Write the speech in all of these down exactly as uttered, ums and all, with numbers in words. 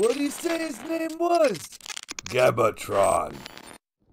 What'd he say his name was? Gebatron.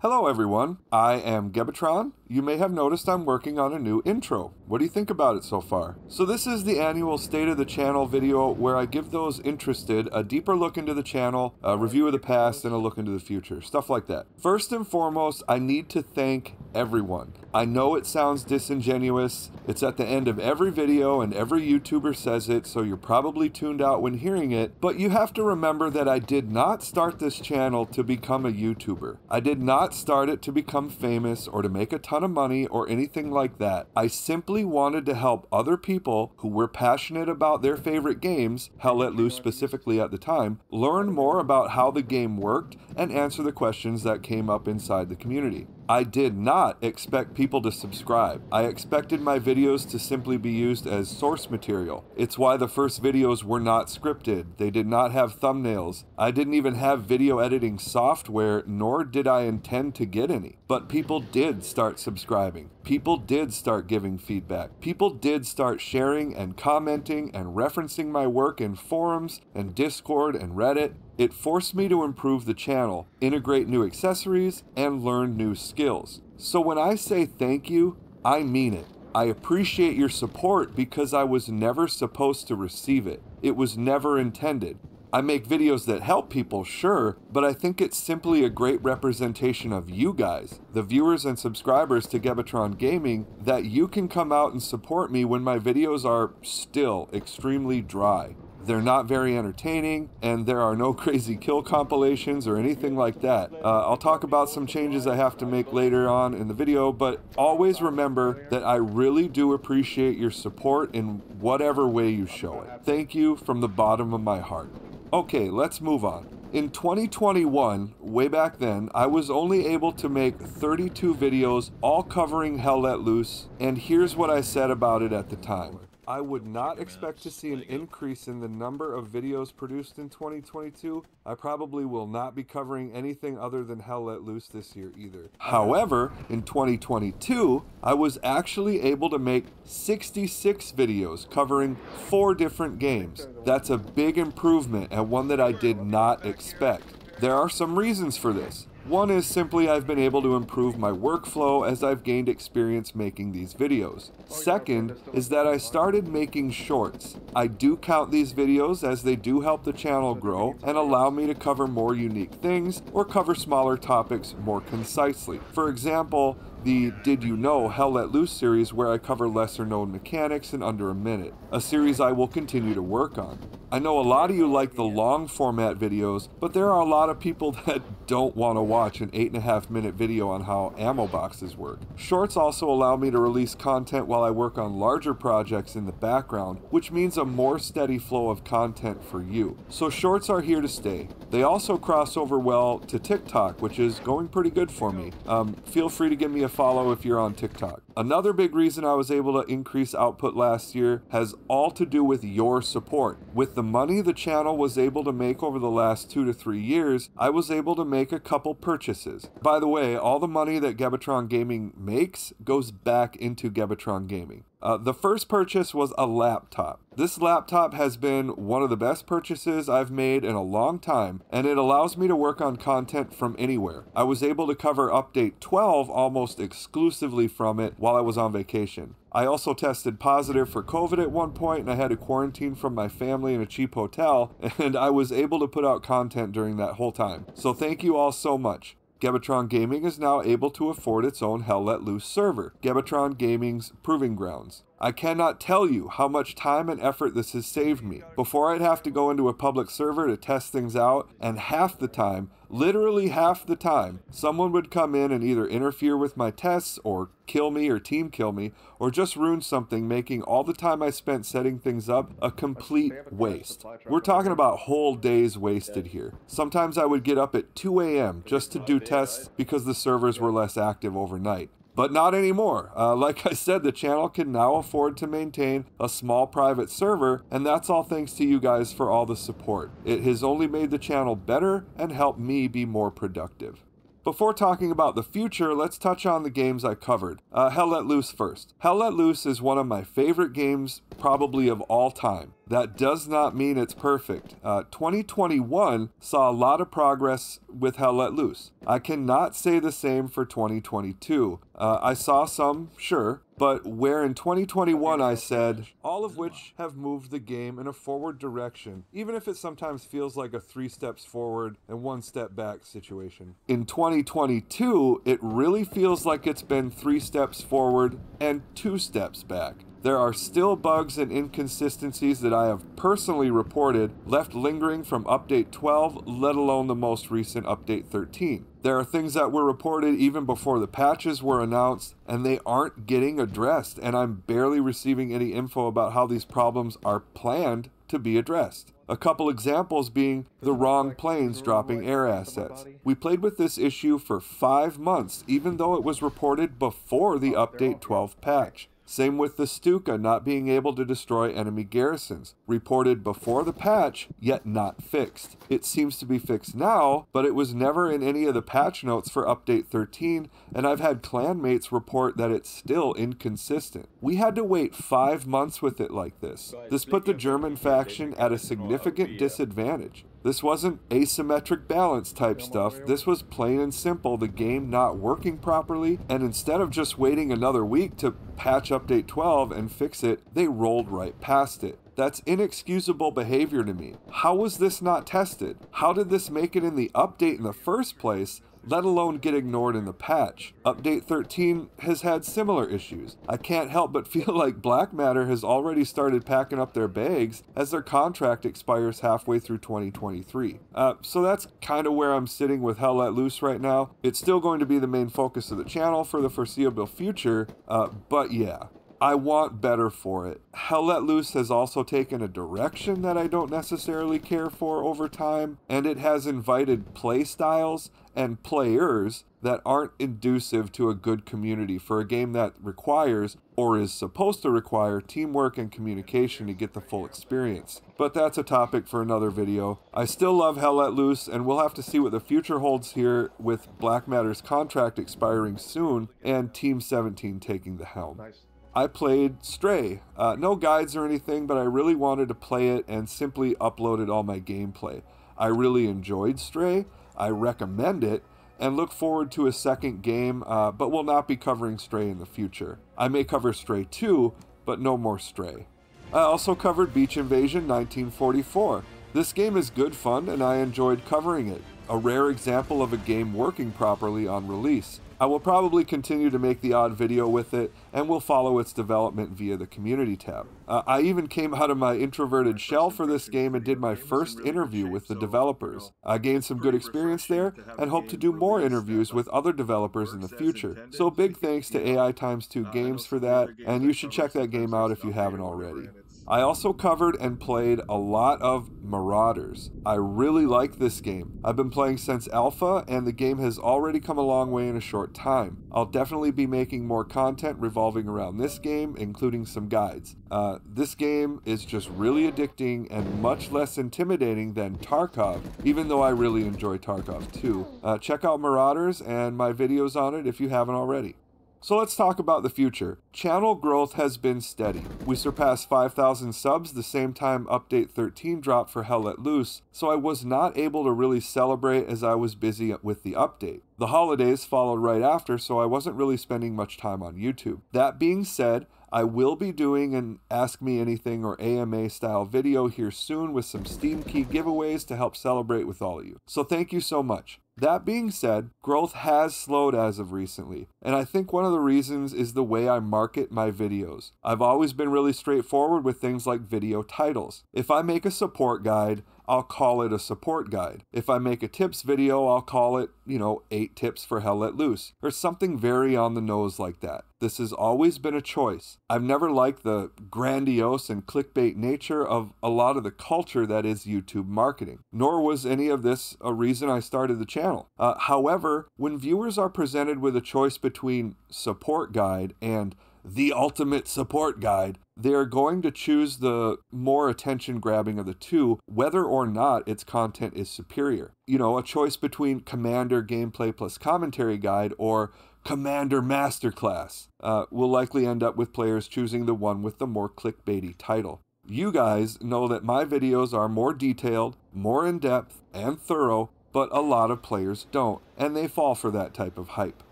Hello everyone, I am Gebatron. You may have noticed I'm working on a new intro. What do you think about it so far? So this is the annual State of the Channel video where I give those interested a deeper look into the channel, a review of the past, and a look into the future, stuff like that. First and foremost, I need to thank everyone. I know it sounds disingenuous. It's at the end of every video and every YouTuber says it, so you're probably tuned out when hearing it, but you have to remember that I did not start this channel to become a YouTuber. I did not start it to become famous or to make a ton of money or anything like that. I simply wanted to help other people who were passionate about their favorite games, Hell Let Loose specifically at the time, learn more about how the game worked and answer the questions that came up inside the community. I did not expect people to subscribe. I expected my videos to simply be used as source material. It's why the first videos were not scripted. They did not have thumbnails. I didn't even have video editing software, nor did I intend to get any. But people did start subscribing. People did start giving feedback. People did start sharing and commenting and referencing my work in forums and Discord and Reddit. It forced me to improve the channel, integrate new accessories, and learn new skills. So when I say thank you, I mean it. I appreciate your support because I was never supposed to receive it. It was never intended. I make videos that help people, sure, but I think it's simply a great representation of you guys, the viewers and subscribers to Gebatron Gaming, that you can come out and support me when my videos are still extremely dry. They're not very entertaining, and there are no crazy kill compilations or anything like that. Uh, I'll talk about some changes I have to make later on in the video, but always remember that I really do appreciate your support in whatever way you show it. Thank you from the bottom of my heart. Okay, let's move on. In twenty twenty-one, way back then, I was only able to make thirty-two videos, all covering Hell Let Loose, and here's what I said about it at the time. I would not expect to see an increase in the number of videos produced in twenty twenty-two. I probably will not be covering anything other than Hell Let Loose this year either. However, in twenty twenty-two, I was actually able to make sixty-six videos covering four different games. That's a big improvement and one that I did not expect. There are some reasons for this. One is simply I've been able to improve my workflow as I've gained experience making these videos. Second is that I started making shorts. I do count these videos as they do help the channel grow and allow me to cover more unique things or cover smaller topics more concisely. For example, the Did You Know Hell Let Loose series, where I cover lesser known mechanics in under a minute, a series I will continue to work on. I know a lot of you like the long format videos, but there are a lot of people that don't want to watch an eight and a half minute video on how ammo boxes work. Shorts also allow me to release content while I work on larger projects in the background, which means a more steady flow of content for you. So shorts are here to stay. They also cross over well to TikTok, which is going pretty good for me. Um, feel free to give me a follow if you're on TikTok. Another big reason I was able to increase output last year has all to do with your support. With the money the channel was able to make over the last two to three years, I was able to make a couple purchases. By the way, all the money that Gebatron Gaming makes goes back into Gebatron Gaming. Uh, the first purchase was a laptop. This laptop has been one of the best purchases I've made in a long time, and it allows me to work on content from anywhere. I was able to cover update twelve almost exclusively from it while I was on vacation. I also tested positive for COVID at one point, and I had to quarantine from my family in a cheap hotel, and I was able to put out content during that whole time. So thank you all so much. Gebatron Gaming is now able to afford its own Hell Let Loose server, Gebatron Gaming's Proving Grounds. I cannot tell you how much time and effort this has saved me. Before, I'd have to go into a public server to test things out, and half the time, literally half the time, someone would come in and either interfere with my tests or kill me or team kill me or just ruin something, making all the time I spent setting things up a complete waste. We're talking about whole days wasted here. Sometimes I would get up at two A M just to do tests because the servers were less active overnight. But not anymore. Uh, like I said, the channel can now afford to maintain a small private server, and that's all thanks to you guys for all the support. It has only made the channel better and helped me be more productive. Before talking about the future, let's touch on the games I covered. Uh, Hell Let Loose first. Hell Let Loose is one of my favorite games probably of all time. That does not mean it's perfect. Uh, twenty twenty-one saw a lot of progress with Hell Let Loose. I cannot say the same for twenty twenty-two. Uh, I saw some, sure, but where in twenty twenty-one I said, all of which have moved the game in a forward direction, even if it sometimes feels like a three steps forward and one step back situation. In twenty twenty-two, it really feels like it's been three steps forward and two steps back. There are still bugs and inconsistencies that I have personally reported left lingering from update twelve, let alone the most recent update thirteen. There are things that were reported even before the patches were announced, and they aren't getting addressed, and I'm barely receiving any info about how these problems are planned to be addressed. A couple examples being the wrong planes dropping air assets. We played with this issue for five months, even though it was reported before the update twelve patch. Same with the Stuka not being able to destroy enemy garrisons, reported before the patch, yet not fixed. It seems to be fixed now, but it was never in any of the patch notes for update thirteen, and I've had clanmates report that it's still inconsistent. We had to wait five months with it like this. This put the German faction at a significant disadvantage. This wasn't asymmetric balance type stuff, this was plain and simple the game not working properly, and instead of just waiting another week to patch update twelve and fix it, they rolled right past it. That's inexcusable behavior to me. How was this not tested? How did this make it in the update in the first place, let alone get ignored in the patch? Update thirteen has had similar issues. I can't help but feel like Black Matter has already started packing up their bags as their contract expires halfway through twenty twenty-three. Uh, so that's kind of where I'm sitting with Hell Let Loose right now. It's still going to be the main focus of the channel for the foreseeable future, uh, but yeah. I want better for it. Hell Let Loose has also taken a direction that I don't necessarily care for over time, and it has invited play styles and players that aren't inducive to a good community for a game that requires, or is supposed to require, teamwork and communication to get the full experience. But that's a topic for another video. I still love Hell Let Loose, and we'll have to see what the future holds here with Black Matter's contract expiring soon and Team seventeen taking the helm. Nice. I played Stray. Uh, no guides or anything, but I really wanted to play it and simply uploaded all my gameplay. I really enjoyed Stray, I recommend it, and look forward to a second game, uh, but will not be covering Stray in the future. I may cover Stray two, but no more Stray. I also covered Beach Invasion nineteen forty-four. This game is good fun and I enjoyed covering it. A rare example of a game working properly on release. I will probably continue to make the odd video with it, and will follow its development via the community tab. Uh, I even came out of my introverted shell for this game and did my first interview with the developers. I gained some good experience there, and hope to do more interviews with other developers in the future. So big thanks to A I two Games for that, and you should check that game out if you haven't already. I also covered and played a lot of Marauders. I really like this game. I've been playing since alpha, and the game has already come a long way in a short time. I'll definitely be making more content revolving around this game, including some guides. Uh, this game is just really addicting and much less intimidating than Tarkov, even though I really enjoy Tarkov too. Uh, check out Marauders and my videos on it if you haven't already. So let's talk about the future. Channel growth has been steady. We surpassed five thousand subs the same time update thirteen dropped for Hell Let Loose, so I was not able to really celebrate as I was busy with the update. The holidays followed right after, so I wasn't really spending much time on YouTube. That being said, I will be doing an Ask Me Anything or A M A style video here soon with some Steam key giveaways to help celebrate with all of you. So thank you so much. That being said, growth has slowed as of recently, and I think one of the reasons is the way I market my videos. I've always been really straightforward with things like video titles. If I make a support guide, I'll call it a support guide. If I make a tips video, I'll call it, you know, eight tips for Hell Let Loose, or something very on the nose like that. This has always been a choice. I've never liked the grandiose and clickbait nature of a lot of the culture that is YouTube marketing, nor was any of this a reason I started the channel. Uh, however, when viewers are presented with a choice between support guide and the ultimate support guide, they're going to choose the more attention-grabbing of the two, whether or not its content is superior. You know, a choice between Commander Gameplay plus Commentary Guide or Commander Masterclass uh, will likely end up with players choosing the one with the more clickbaity title. You guys know that my videos are more detailed, more in-depth, and thorough, but a lot of players don't, and they fall for that type of hype.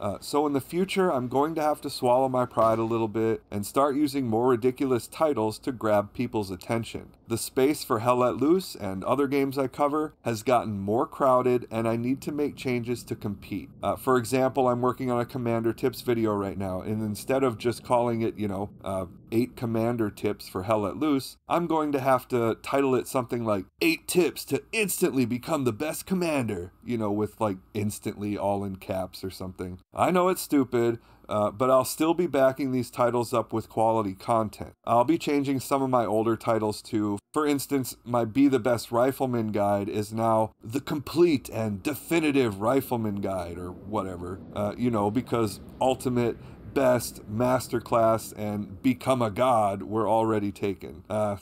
Uh, so in the future, I'm going to have to swallow my pride a little bit and start using more ridiculous titles to grab people's attention. The space for Hell Let Loose and other games I cover has gotten more crowded, and I need to make changes to compete. Uh, for example, I'm working on a Commander Tips video right now, and instead of just calling it, you know, uh, eight Commander Tips for Hell Let Loose, I'm going to have to title it something like eight Tips to Instantly Become the Best Commander, you know, with like instantly all in caps or something. I know it's stupid, uh, but I'll still be backing these titles up with quality content. I'll be changing some of my older titles too. For instance, my Be the Best Rifleman guide is now the Complete and Definitive Rifleman Guide or whatever, uh, you know, because Ultimate, Best, Masterclass, and Become a God were already taken. Uh,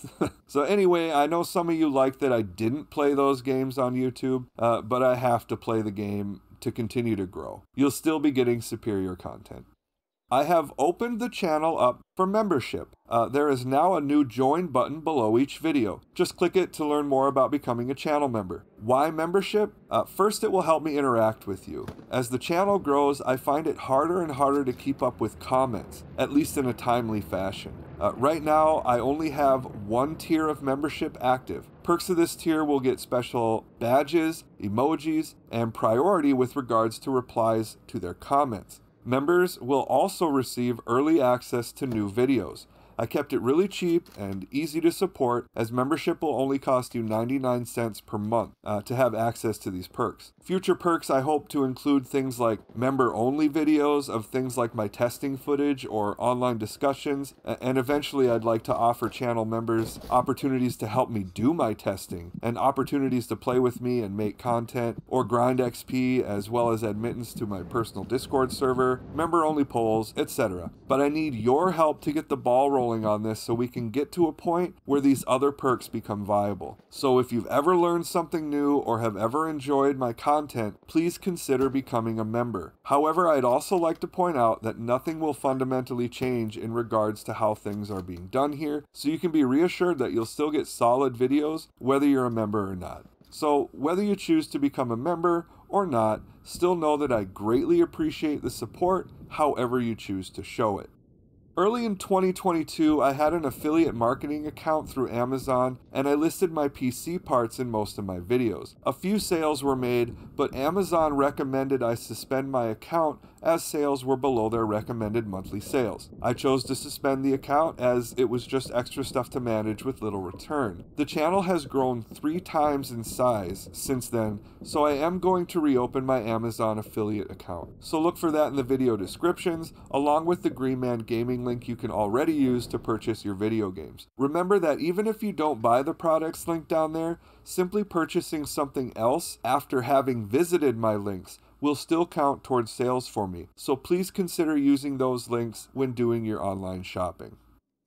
so anyway, I know some of you like that I didn't play those games on YouTube, uh, but I have to play the game to continue to grow. You'll still be getting superior content. I have opened the channel up for membership. Uh, there is now a new join button below each video. Just click it to learn more about becoming a channel member. Why membership? Uh, first, it will help me interact with you. As the channel grows, I find it harder and harder to keep up with comments, at least in a timely fashion. Uh, right now, I only have one tier of membership active. Perks of this tier will get special badges, emojis, and priority with regards to replies to their comments. Members will also receive early access to new videos. I kept it really cheap and easy to support, as membership will only cost you ninety-nine cents per month uh, to have access to these perks. Future perks I hope to include things like member-only videos of things like my testing footage or online discussions, and eventually I'd like to offer channel members opportunities to help me do my testing, and opportunities to play with me and make content, or grind X P, as well as admittance to my personal Discord server, member-only polls, et cetera. But I need your help to get the ball rolling on this so we can get to a point where these other perks become viable. So if you've ever learned something new or have ever enjoyed my content, please consider becoming a member. However, I'd also like to point out that nothing will fundamentally change in regards to how things are being done here, so you can be reassured that you'll still get solid videos whether you're a member or not. So whether you choose to become a member or not, still know that I greatly appreciate the support however you choose to show it. Early in twenty twenty-two, I had an affiliate marketing account through Amazon, and I listed my P C parts in most of my videos. A few sales were made, but Amazon recommended I suspend my account as sales were below their recommended monthly sales. I chose to suspend the account as it was just extra stuff to manage with little return. The channel has grown three times in size since then, so I am going to reopen my Amazon affiliate account. So look for that in the video descriptions, along with the Green Man Gaming link you can already use to purchase your video games. Remember that even if you don't buy the products linked down there, simply purchasing something else after having visited my links will still count towards sales for me, so please consider using those links when doing your online shopping.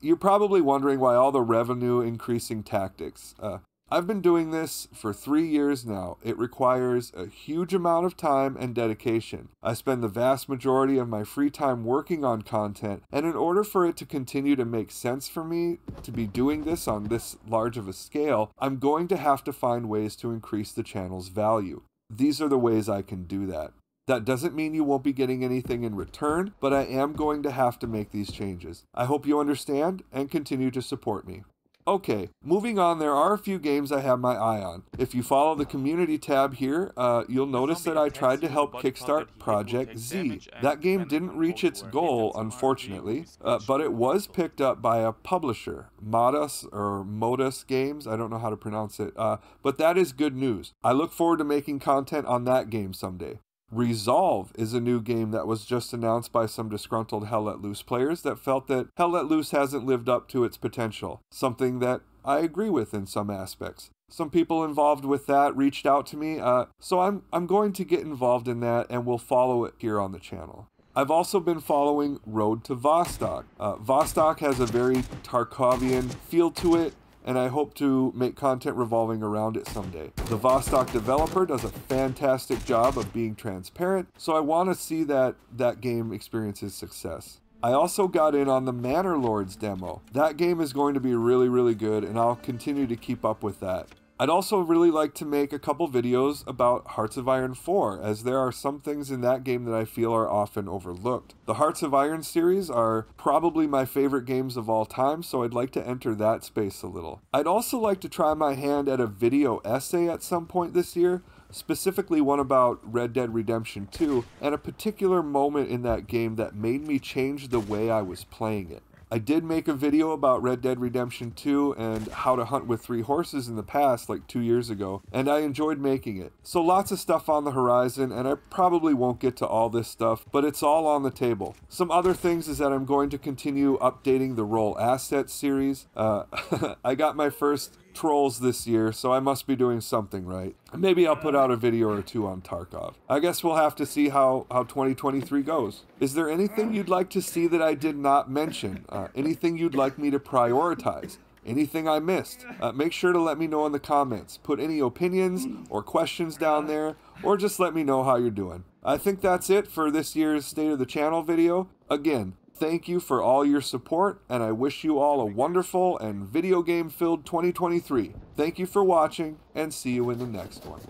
You're probably wondering why all the revenue increasing tactics. Uh, I've been doing this for three years now. It requires a huge amount of time and dedication. I spend the vast majority of my free time working on content, and in order for it to continue to make sense for me to be doing this on this large of a scale, I'm going to have to find ways to increase the channel's value. These are the ways I can do that. That doesn't mean you won't be getting anything in return, but I am going to have to make these changes. I hope you understand and continue to support me. Okay, moving on, there are a few games I have my eye on. If you follow the community tab here, uh, you'll notice that I tried to help kickstart Project Z. That game didn't reach its goal, unfortunately, uh, but it was picked up by a publisher, Modus or Modus Games, I don't know how to pronounce it, uh, but that is good news. I look forward to making content on that game someday. Resolve is a new game that was just announced by some disgruntled Hell Let Loose players that felt that Hell Let Loose hasn't lived up to its potential, something that I agree with in some aspects. Some people involved with that reached out to me, uh, so I'm, I'm going to get involved in that and we'll follow it here on the channel. I've also been following Road to Vostok. Uh, Vostok has a very Tarkovian feel to it, and I hope to make content revolving around it someday. The Vostok developer does a fantastic job of being transparent, so I want to see that that game experiences success. I also got in on the Manor Lords demo. That game is going to be really, really good, and I'll continue to keep up with that. I'd also really like to make a couple videos about Hearts of Iron four, as there are some things in that game that I feel are often overlooked. The Hearts of Iron series are probably my favorite games of all time, so I'd like to enter that space a little. I'd also like to try my hand at a video essay at some point this year, specifically one about Red Dead Redemption two, and a particular moment in that game that made me change the way I was playing it. I did make a video about Red Dead Redemption two and how to hunt with three horses in the past, like two years ago, and I enjoyed making it. So lots of stuff on the horizon, and I probably won't get to all this stuff, but it's all on the table. Some other things is that I'm going to continue updating the Roll Assets series. Uh, I got my first trolls this year, so I must be doing something right. Maybe I'll put out a video or two on Tarkov. I guess we'll have to see how, how twenty twenty-three goes. Is there anything you'd like to see that I did not mention? Uh, anything you'd like me to prioritize? Anything I missed? Uh, make sure to let me know in the comments. Put any opinions or questions down there, or just let me know how you're doing. I think that's it for this year's State of the Channel video. Again, thank you for all your support, and I wish you all a wonderful and video game filled twenty twenty-three. Thank you for watching, and see you in the next one.